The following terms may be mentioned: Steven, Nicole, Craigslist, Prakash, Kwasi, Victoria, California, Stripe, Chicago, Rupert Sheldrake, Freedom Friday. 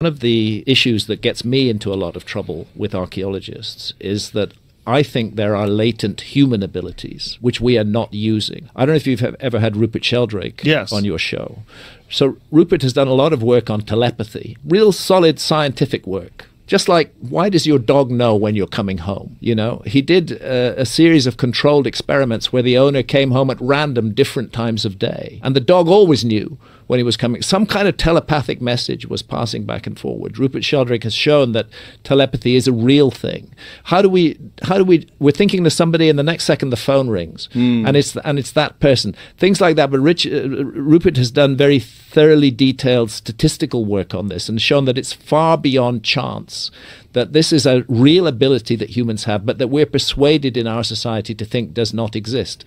One of the issues that gets me into a lot of trouble with archaeologists is that I think there are latent human abilities which we are not using. I don't know if you've ever had Rupert Sheldrake on your show. So Rupert has done a lot of work on telepathy, real solid scientific work. Just like, why does your dog know when you're coming home? You know, he did a series of controlled experiments where the owner came home at random different times of day. And the dog always knew when he was coming. Some kind of telepathic message was passing back and forward. Rupert Sheldrake has shown that telepathy is a real thing. We're thinking to somebody and the next second the phone rings and it's that person. Things like that. But Rupert has done very thoroughly detailed statistical work on this and shown that it's far beyond chance, that this is a real ability that humans have, but that we're persuaded in our society to think does not exist.